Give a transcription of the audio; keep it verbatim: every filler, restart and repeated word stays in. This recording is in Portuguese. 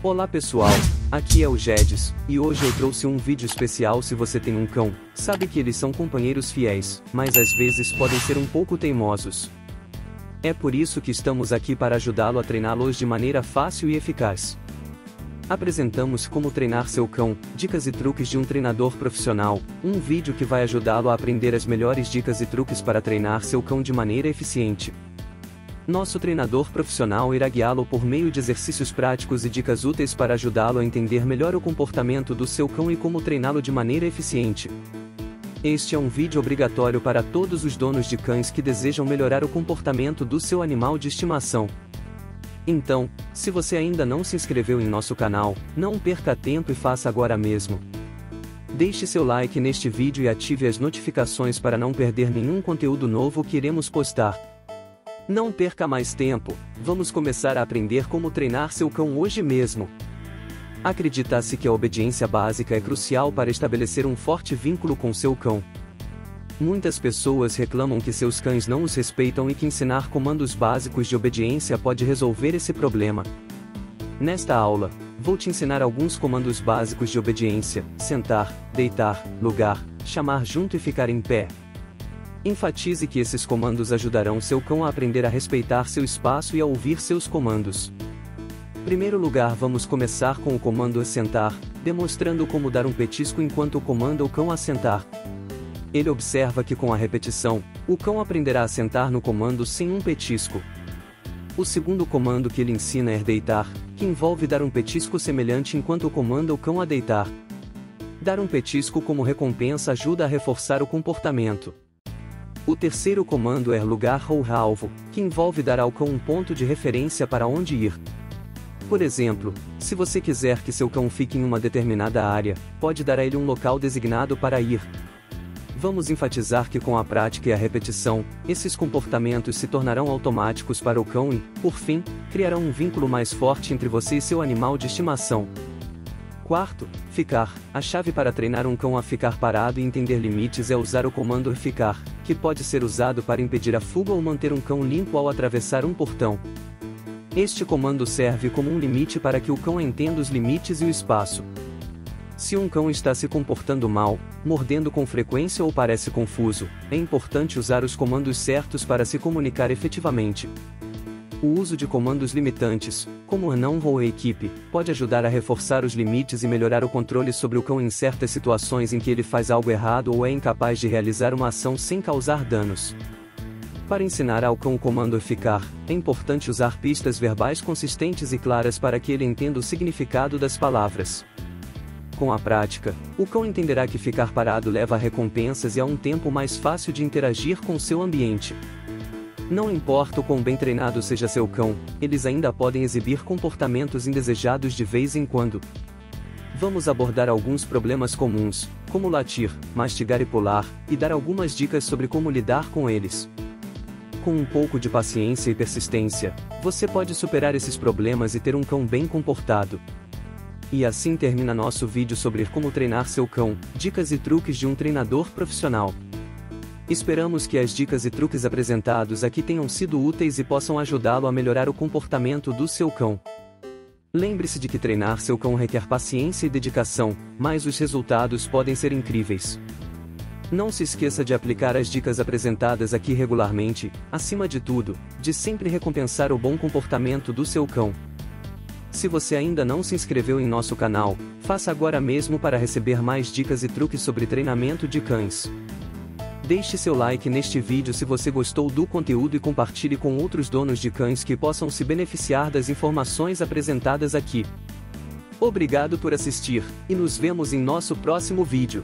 Olá pessoal, aqui é o Gedes, e hoje eu trouxe um vídeo especial. Se você tem um cão, sabe que eles são companheiros fiéis, mas às vezes podem ser um pouco teimosos. É por isso que estamos aqui para ajudá-lo a treiná-los de maneira fácil e eficaz. Apresentamos como treinar seu cão, dicas e truques de um treinador profissional, um vídeo que vai ajudá-lo a aprender as melhores dicas e truques para treinar seu cão de maneira eficiente. Nosso treinador profissional irá guiá-lo por meio de exercícios práticos e dicas úteis para ajudá-lo a entender melhor o comportamento do seu cão e como treiná-lo de maneira eficiente. Este é um vídeo obrigatório para todos os donos de cães que desejam melhorar o comportamento do seu animal de estimação. Então, se você ainda não se inscreveu em nosso canal, não perca tempo e faça agora mesmo. Deixe seu like neste vídeo e ative as notificações para não perder nenhum conteúdo novo que iremos postar. Não perca mais tempo, vamos começar a aprender como treinar seu cão hoje mesmo. Acredita-se que a obediência básica é crucial para estabelecer um forte vínculo com seu cão. Muitas pessoas reclamam que seus cães não os respeitam e que ensinar comandos básicos de obediência pode resolver esse problema. Nesta aula, vou te ensinar alguns comandos básicos de obediência: sentar, deitar, lugar, chamar junto e ficar em pé. Enfatize que esses comandos ajudarão seu cão a aprender a respeitar seu espaço e a ouvir seus comandos. Em primeiro lugar, vamos começar com o comando a sentar, demonstrando como dar um petisco enquanto comanda o cão a sentar. Ele observa que com a repetição, o cão aprenderá a sentar no comando sem um petisco. O segundo comando que ele ensina é deitar, que envolve dar um petisco semelhante enquanto comanda o cão a deitar. Dar um petisco como recompensa ajuda a reforçar o comportamento. O terceiro comando é lugar ou alvo, que envolve dar ao cão um ponto de referência para onde ir. Por exemplo, se você quiser que seu cão fique em uma determinada área, pode dar a ele um local designado para ir. Vamos enfatizar que com a prática e a repetição, esses comportamentos se tornarão automáticos para o cão e, por fim, criarão um vínculo mais forte entre você e seu animal de estimação. Quarto, ficar. A chave para treinar um cão a ficar parado e entender limites é usar o comando ficar, que pode ser usado para impedir a fuga ou manter um cão limpo ao atravessar um portão. Este comando serve como um limite para que o cão entenda os limites e o espaço. Se um cão está se comportando mal, mordendo com frequência ou parece confuso, é importante usar os comandos certos para se comunicar efetivamente. O uso de comandos limitantes, como não ou equipe, pode ajudar a reforçar os limites e melhorar o controle sobre o cão em certas situações em que ele faz algo errado ou é incapaz de realizar uma ação sem causar danos. Para ensinar ao cão o comando ficar, é importante usar pistas verbais consistentes e claras para que ele entenda o significado das palavras. Com a prática, o cão entenderá que ficar parado leva a recompensas e a um tempo mais fácil de interagir com seu ambiente. Não importa o quão bem treinado seja seu cão, eles ainda podem exibir comportamentos indesejados de vez em quando. Vamos abordar alguns problemas comuns, como latir, mastigar e pular, e dar algumas dicas sobre como lidar com eles. Com um pouco de paciência e persistência, você pode superar esses problemas e ter um cão bem comportado. E assim termina nosso vídeo sobre como treinar seu cão, dicas e truques de um treinador profissional. Esperamos que as dicas e truques apresentados aqui tenham sido úteis e possam ajudá-lo a melhorar o comportamento do seu cão. Lembre-se de que treinar seu cão requer paciência e dedicação, mas os resultados podem ser incríveis. Não se esqueça de aplicar as dicas apresentadas aqui regularmente, acima de tudo, de sempre recompensar o bom comportamento do seu cão. Se você ainda não se inscreveu em nosso canal, faça agora mesmo para receber mais dicas e truques sobre treinamento de cães. Deixe seu like neste vídeo se você gostou do conteúdo e compartilhe com outros donos de cães que possam se beneficiar das informações apresentadas aqui. Obrigado por assistir, e nos vemos em nosso próximo vídeo.